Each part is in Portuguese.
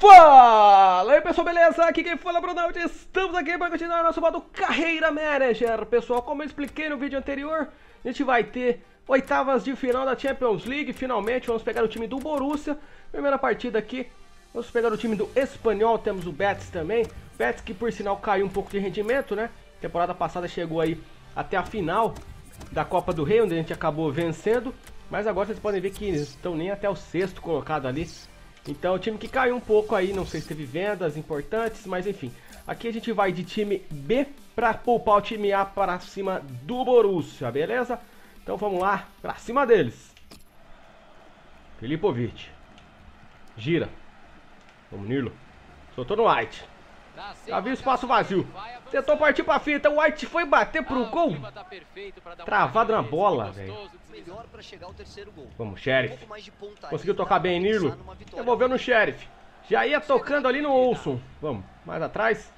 Fala aí pessoal, beleza? Aqui quem fala é o Brunão, estamos aqui para continuar nosso modo Carreira Manager. Pessoal, como eu expliquei no vídeo anterior, a gente vai ter oitavas de final da Champions League. Finalmente vamos pegar o time do Borussia, primeira partida aqui. Vamos pegar o time do Espanhol, temos o Betis também. Betis que por sinal caiu um pouco de rendimento, né? Temporada passada chegou aí até a final da Copa do Rei, onde a gente acabou vencendo. Mas agora vocês podem ver que estão nem até o sexto colocado ali. Então, o time que caiu um pouco aí, não sei se teve vendas importantes, mas enfim. Aqui a gente vai de time B para poupar o time A para cima do Borussia, beleza? Então vamos lá, para cima deles. Filipovic. Gira. Vamos, Nilo. Soltou no White. Havia espaço vazio. Tentou partir pra fita. O White foi bater pro gol. Travado na bola, velho. Vamos, Sheriff. Conseguiu tocar bem, Nilo. Devolveu no Sheriff. Já ia tocando ali no Olson. Vamos, mais atrás.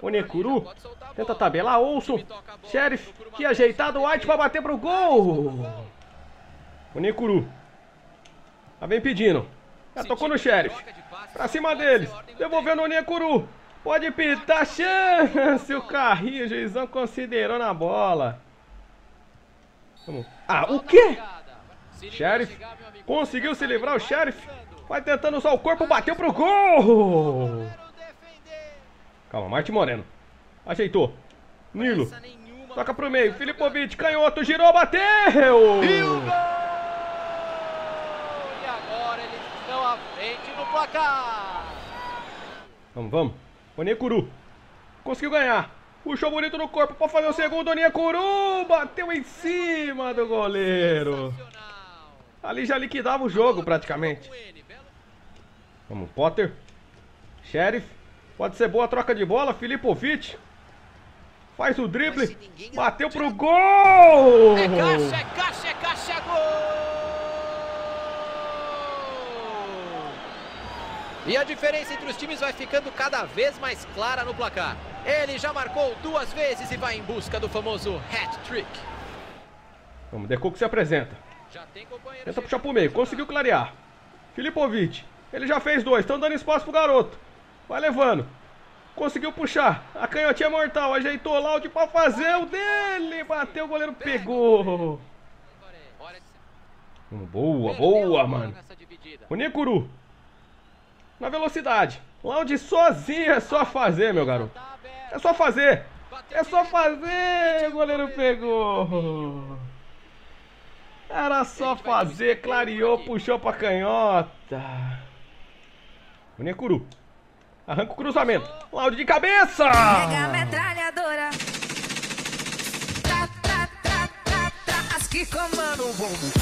Onekuru. Tenta tabelar. Olson. Sheriff. Que ajeitado. O White pra bater pro gol. Onekuru. Tá bem pedindo. Já tocou no Sheriff. Pra cima deles. Devolveu no Onekuru. Pode pintar, chance, o carrinho, o juizão considerou na bola. Vamos. Ah, o quê? Sheriff, conseguiu se livrar o Sheriff. Vai tentando usar o corpo, bateu pro gol. Calma, Martim Moreno. Ajeitou. Nilo, toca pro meio, Filipovic, canhoto, girou, bateu. E o gol! E agora eles estão à frente no placar. Vamos. Onekuru conseguiu ganhar, puxou bonito no corpo para fazer o segundo. Onekuru bateu em cima do goleiro. Ali já liquidava o jogo praticamente. Vamos, Potter. Sheriff. Pode ser boa a troca de bola. Filipovic faz o drible, bateu pro gol. É caixa, é caixa, é caixa, é gol. E a diferença entre os times vai ficando cada vez mais clara no placar. Ele já marcou duas vezes e vai em busca do famoso hat-trick. Vamos, Deco que se apresenta. Tenta puxar pro meio, conseguiu clarear. Filipovic, ele já fez dois, estão dando espaço pro garoto. Vai levando. Conseguiu puxar, a canhotinha é mortal, ajeitou o Laudí pra fazer o dele. Bateu, o goleiro pegou. Boa, boa, mano. Onekuru. Na velocidade, Laudí sozinho é só fazer, meu garoto. É só fazer, é só fazer. O goleiro pegou. Era só fazer, clareou, puxou pra canhota. Onekuru arranca o cruzamento, Laudí de cabeça. Pega a metralhadora. Tra, tra, tra, tra, tra. As que comandam o bombo.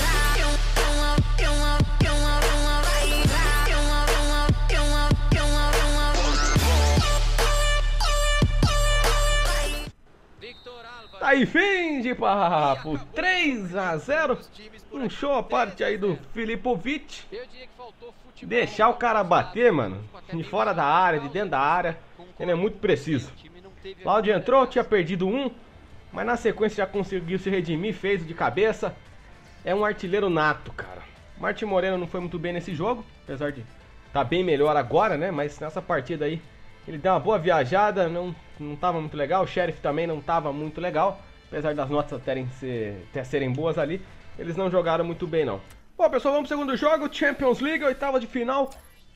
Aí, fim de papo, 3 a 0, um show a parte aí do Filipovic, deixar o cara bater, mano, de fora da área, de dentro da área, ele é muito preciso. Laudí entrou, tinha perdido um, mas na sequência já conseguiu se redimir, fez de cabeça, é um artilheiro nato, cara. Martim Moreno não foi muito bem nesse jogo, apesar de tá bem melhor agora, né, mas nessa partida aí, ele deu uma boa viajada, não tava muito legal. O Sheriff também não tava muito legal. Apesar das notas serem boas ali, eles não jogaram muito bem, não. Bom, pessoal, vamos pro segundo jogo. Champions League, oitava de final.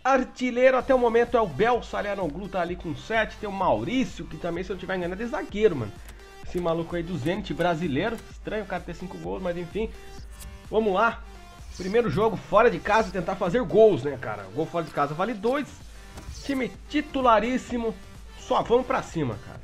Artilheiro até o momento é o Bel. O Salernoglu tá ali com 7. Tem o Maurício, que também, se eu não tiver enganado, é zagueiro, mano. Esse maluco aí do Zenit, brasileiro. Estranho o cara ter 5 gols, mas enfim. Vamos lá. Primeiro jogo fora de casa, tentar fazer gols, né, cara? O gol fora de casa vale 2. Time titularíssimo, só vamos pra cima, cara.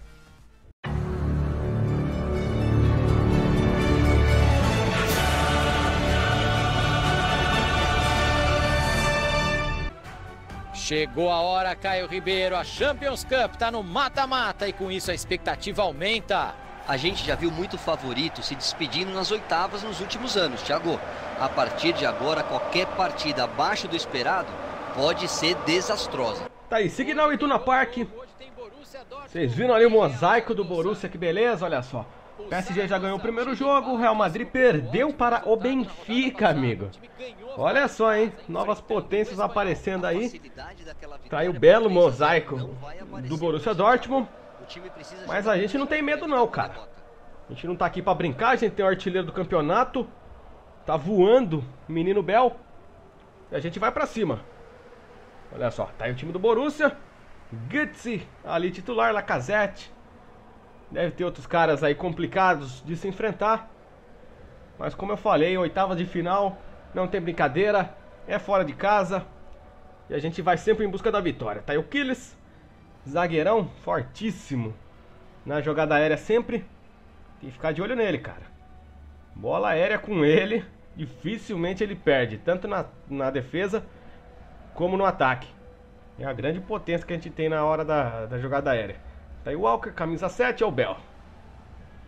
Chegou a hora, Caio Ribeiro. A Champions Cup tá no mata-mata e com isso a expectativa aumenta. A gente já viu muito favorito se despedindo nas oitavas nos últimos anos, Thiago. A partir de agora, qualquer partida abaixo do esperado pode ser desastrosa. Tá aí, Signal Iduna Park. Vocês viram ali o mosaico do Borussia, que beleza, olha só. O PSG já ganhou o primeiro jogo, o Real Madrid perdeu para o Benfica, amigo. Olha só, hein? Novas potências aparecendo aí. Tá aí o belo mosaico do Borussia Dortmund. Mas a gente não tem medo não, cara. A gente não tá aqui pra brincar, a gente tem o artilheiro do campeonato. Tá voando, menino Bel. E a gente vai pra cima. Olha só, tá aí o time do Borussia. Götze ali titular, Lacazette. Deve ter outros caras aí complicados de se enfrentar. Mas como eu falei, oitava de final, não tem brincadeira, é fora de casa. E a gente vai sempre em busca da vitória. Tá aí o Kyles, zagueirão fortíssimo na jogada aérea sempre. Tem que ficar de olho nele, cara. Bola aérea com ele, dificilmente ele perde, tanto na defesa como no ataque. É a grande potência que a gente tem na hora da jogada aérea. Tá aí o Walker, camisa 7, é o Bel.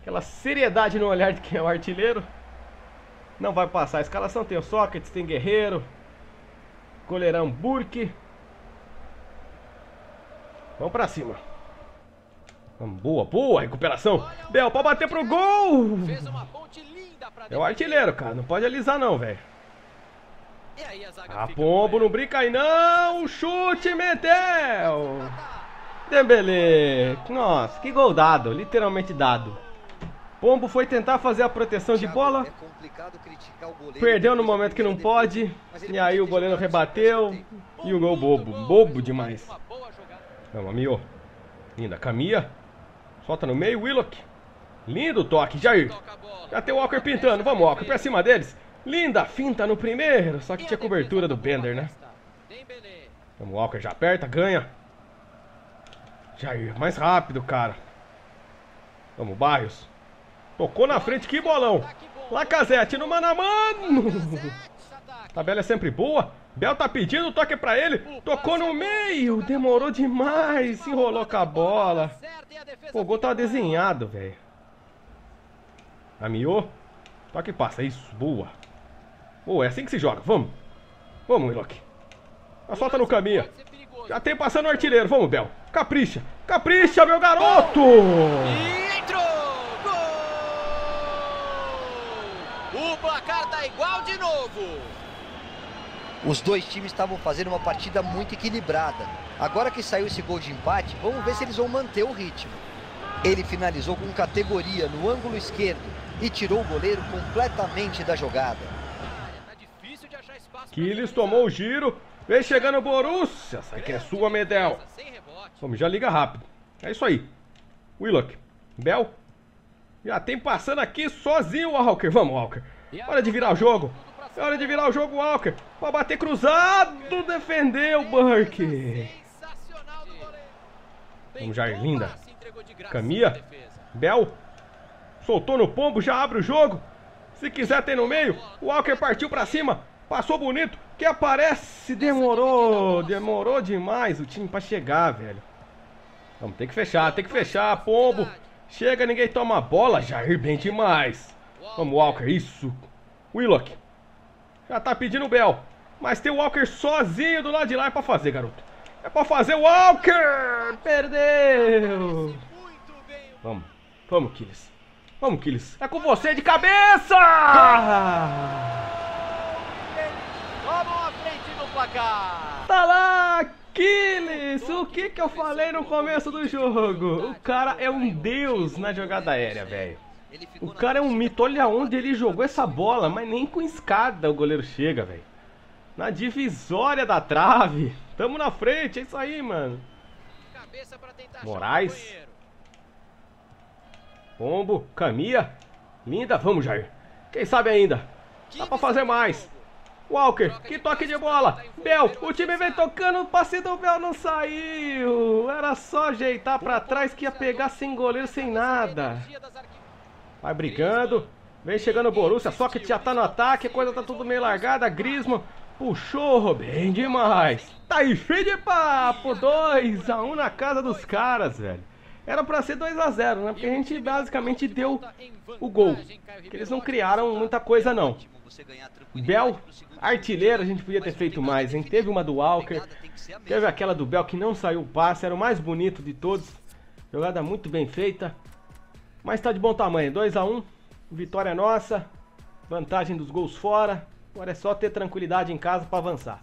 Aquela seriedade no olhar de quem é o artilheiro. Não vai passar a escalação, tem o Sócrates, tem Guerreiro, goleirão Burke. Vamos pra cima. Boa, boa recuperação. Bel pra bater pro gol. É o artilheiro, cara, não pode alisar não, velho. A Pombo não brinca aí não, chute, meteu. Dembélé, nossa, que gol dado, literalmente dado. Pombo foi tentar fazer a proteção de bola, perdeu no momento que não pode, e aí o goleiro rebateu, e o gol bobo, bobo demais. Vamos, amigo. Linda, Caminha, solta no meio, Willock. Lindo toque, Jair. Já tem o Walker pintando, vamos Walker, pra cima deles. Linda finta no primeiro, só que tinha cobertura do Bender, né? Vamos, Walker já aperta, ganha. Jair, mais rápido, cara. Vamos, Barrios. Tocou na frente, que bolão. Lacazette no mano a mano. Tabela é sempre boa. Bel tá pedindo, toque pra ele. Tocou no meio, demorou demais. Se enrolou com a bola. O gol tá desenhado, velho. Amiou. Toque e passa, isso, boa. Boa, é assim que se joga, vamos. Vamos, Willock. A solta no Caminha. Já tem passando o artilheiro, vamos, Bel. Capricha, capricha, meu garoto! E entrou! Gol! O placar tá igual de novo. Os dois times estavam fazendo uma partida muito equilibrada. Agora que saiu esse gol de empate, vamos ver se eles vão manter o ritmo. Ele finalizou com categoria no ângulo esquerdo e tirou o goleiro completamente da jogada. Kyles tomou o giro. Vem chegando o Borussia. Essa aqui é sua, Medel. Vamos, já liga rápido. É isso aí. Willock. Bel. Já tem passando aqui sozinho o Walker. Vamos, Walker. Hora de virar o jogo. É hora de virar o jogo, Walker. Pra bater cruzado. Defendeu o Burke. Vamos, Jair. Linda. Caminha. Bel. Soltou no Pombo. Já abre o jogo. Se quiser, tem no meio. O Walker partiu pra cima. Passou bonito, que aparece, demorou demais o time pra chegar, velho. Vamos, tem que fechar, Pombo. Chega, ninguém toma a bola, Jair, bem demais. Vamos, Walker, isso. Willock, já tá pedindo o Bel, mas tem o Walker sozinho do lado de lá, é pra fazer, garoto. É pra fazer, o Walker, perdeu. Vamos, vamos, Kyles. Vamos, Kyles, é com você de cabeça. Tá lá, Kyles! O que eu falei no começo do jogo? O cara é um deus na jogada aérea, velho. O cara é um mito. Olha onde ele jogou essa bola, mas nem com escada o goleiro chega, velho. Na divisória da trave. Tamo na frente, é isso aí, mano. Moraes. Pombo, Caminha. Linda, vamos, Jair. Quem sabe ainda? Dá pra fazer mais. Walker, que toque de bola, Bel, o time vem tocando, o passe do Bel não saiu, era só ajeitar pra trás que ia pegar sem goleiro, sem nada. Vai brigando, vem chegando o Borussia, só que já tá no ataque, a coisa tá tudo meio largada, Griezmann puxou, bem demais. Tá aí, fim de papo, 2-1 na casa dos caras, velho. Era pra ser 2-0, né? Porque a gente basicamente deu o gol. Eles não criaram muita coisa, não. Bel, artilheiro, a gente podia ter feito mais, hein? Teve uma do Walker, teve aquela do Bel que não saiu o passe, era o mais bonito de todos. Jogada muito bem feita. Mas tá de bom tamanho, 2 a 1, vitória nossa, vantagem dos gols fora. Agora é só ter tranquilidade em casa para avançar.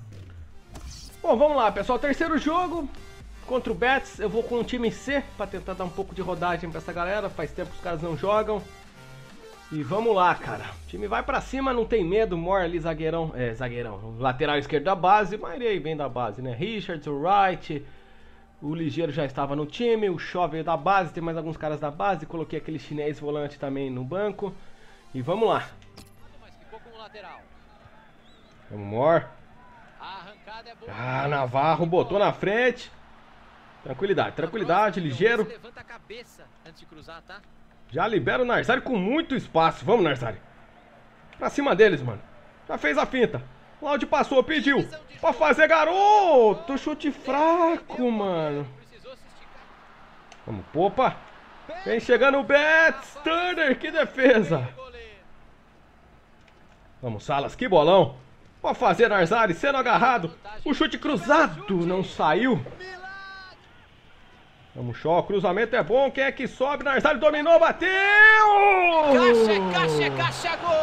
Bom, vamos lá, pessoal. Terceiro jogo contra o Betis. Eu vou com o time C para tentar dar um pouco de rodagem para essa galera. Faz tempo que os caras não jogam. E vamos lá, cara. O time vai para cima, não tem medo. Mor ali, zagueirão. É, zagueirão. Lateral esquerdo da base. Mas ele vem da base, né? Richardson, Wright. O Ligeiro já estava no time. O Shaw veio da base. Tem mais alguns caras da base. Coloquei aquele chinês volante também no banco. E vamos lá. Vamos, Mor. Ah, Navarro botou na frente. Tranquilidade, tranquilidade, Ligeiro. Já libera o Narzari com muito espaço. Vamos, Narzari. Pra cima deles, mano. Já fez a finta. Laudí passou, pediu. Pra fazer, garoto. Chute fraco, mano. Vamos, Popa. Vem chegando o Betis. Turner, que defesa. Vamos, Salas, que bolão. Pra fazer, Narzari, sendo agarrado. O chute cruzado não saiu. Vamos, Shaw, cruzamento é bom. Quem é que sobe? Narzari dominou, bateu! Caixa, caixa, caixa, gol!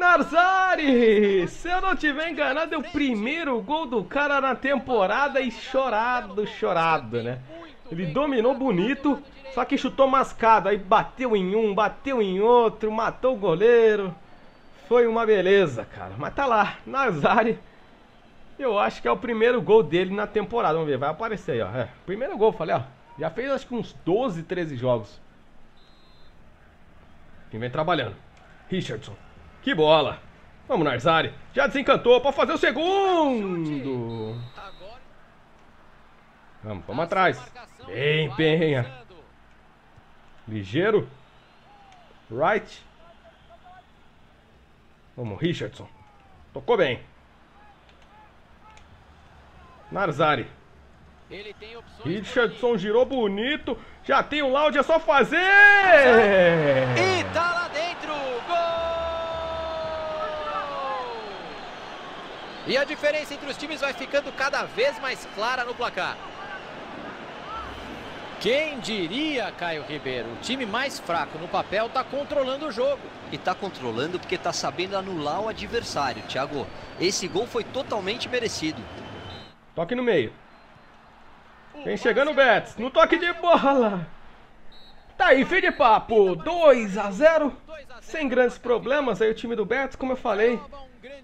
Narzari! Se eu não tiver enganado, é o primeiro gol do cara na temporada e chorado, chorado, né? Ele dominou bonito, só que chutou mascado. Aí bateu em um, bateu em outro, matou o goleiro. Foi uma beleza, cara. Mas tá lá, Narzari. Eu acho que é o primeiro gol dele na temporada. Vamos ver, vai aparecer aí, ó. É, primeiro gol, falei, ó. Já fez acho que uns 12, 13 jogos. Quem vem trabalhando. Richardson. Que bola. Vamos, Narzari. Já desencantou, pode fazer o segundo. Vamos, vamos atrás. Bem, penha. Ligeiro. Wright. Vamos, Richardson. Tocou bem. Narzari. Ele tem Richardson girou bonito. Já tem o Laudí, é só fazer. E tá lá dentro. Gol! E a diferença entre os times vai ficando cada vez mais clara no placar. Quem diria, Caio Ribeiro? O time mais fraco no papel tá controlando o jogo. E tá controlando porque tá sabendo anular o adversário, Thiago. Esse gol foi totalmente merecido. Toque no meio. Vem chegando o Betis. No toque de bola. Tá aí, fim de papo. 2 a 0. Sem grandes problemas. Aí o time do Betis, como eu falei,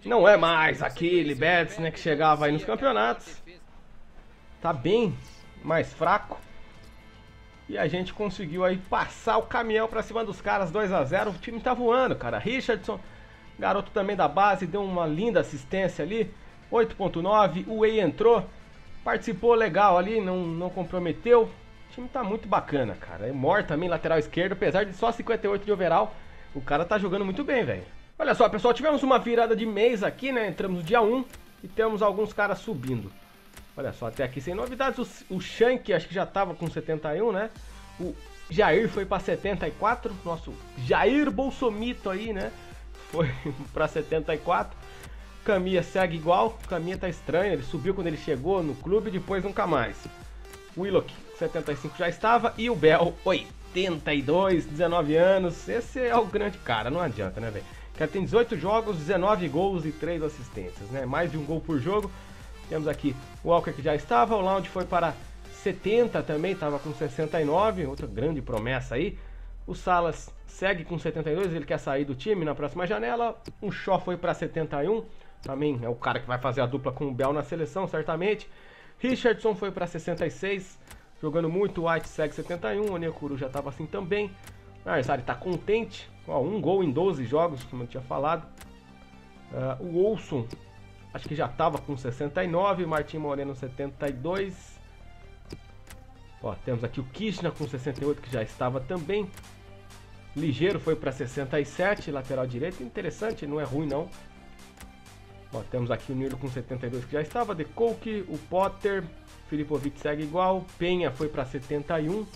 não é mais aquele Betis, né, que chegava aí nos campeonatos. Tá bem mais fraco. E a gente conseguiu aí passar o caminhão pra cima dos caras. 2 a 0. O time tá voando, cara. Richardson, garoto também da base, deu uma linda assistência ali. 8.9, o Wei entrou, participou legal ali, não comprometeu. O time tá muito bacana, cara. É Mor também, lateral esquerdo, apesar de só 58 de overall, o cara tá jogando muito bem, velho. Olha só, pessoal, tivemos uma virada de mês aqui, né? Entramos no dia 1 e temos alguns caras subindo. Olha só, até aqui sem novidades, o Shank acho que já tava com 71, né? O Jair foi pra 74, nosso Jair Bolsonaro aí, né? Foi pra 74. Caminha segue igual, o Caminha tá estranho, ele subiu quando ele chegou no clube, depois nunca mais. O Willock, 75 já estava, e o Bel, 82, 19 anos, esse é o grande cara, não adianta, né, velho? Já tem 18 jogos, 19 gols e 3 assistências, né, mais de um gol por jogo. Temos aqui o Walker que já estava, o Laudí foi para 70 também, estava com 69, outra grande promessa aí. O Salas segue com 72, ele quer sair do time na próxima janela, o Shaw foi para 71. Também é o cara que vai fazer a dupla com o Bel na seleção, certamente. Richardson foi para 66, jogando muito. White segue 71, Onekuru já estava assim também. Narzari está contente, ó, um gol em 12 jogos, como eu tinha falado. O Olson, acho que já estava com 69, Martim Moreno 72. Ó, temos aqui o Kishna com 68, que já estava também. Ligeiro foi para 67, lateral direito, interessante, não é ruim não. Ó, temos aqui o Nilo com 72, que já estava. Deco, o Potter, Filipovic segue igual. Penha foi para 71.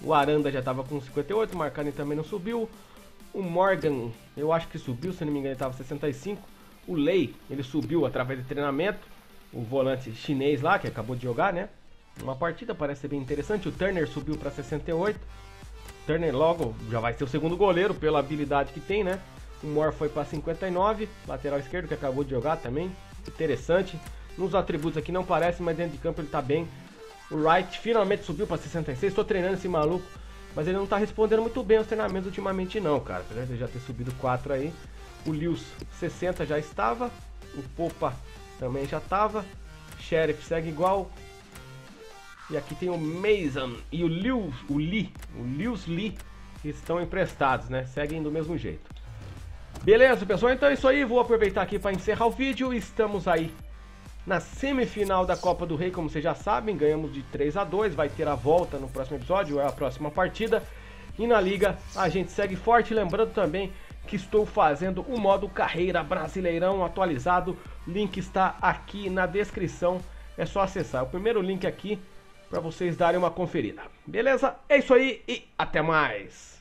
O Aranda já estava com 58, o Marcani também não subiu. O Morgan, eu acho que subiu, se não me engano, ele estava 65. O Lei, ele subiu através de treinamento. O volante chinês lá, que acabou de jogar, né? uma partida, parece ser bem interessante. O Turner subiu para 68. Turner logo já vai ser o segundo goleiro pela habilidade que tem, né? O Mor foi para 59, lateral esquerdo que acabou de jogar também, interessante. Nos atributos aqui não parece, mas dentro de campo ele tá bem. O Wright finalmente subiu para 66, tô treinando esse maluco, mas ele não tá respondendo muito bem aos treinamentos ultimamente não, cara. Apesar de já ter subido 4 aí. O Lewis 60 já estava, o Popa também já estava, Sheriff segue igual. E aqui tem o Mason e o Lewis Lee, que estão emprestados, né? Seguem do mesmo jeito. Beleza, pessoal? Então é isso aí. Vou aproveitar aqui para encerrar o vídeo. Estamos aí na semifinal da Copa do Rei, como vocês já sabem. Ganhamos de 3-2. Vai ter a volta no próximo episódio, é a próxima partida. E na Liga a gente segue forte. Lembrando também que estou fazendo o modo Carreira Brasileirão atualizado. Link está aqui na descrição. É só acessar o primeiro link aqui, para vocês darem uma conferida. Beleza? É isso aí e até mais!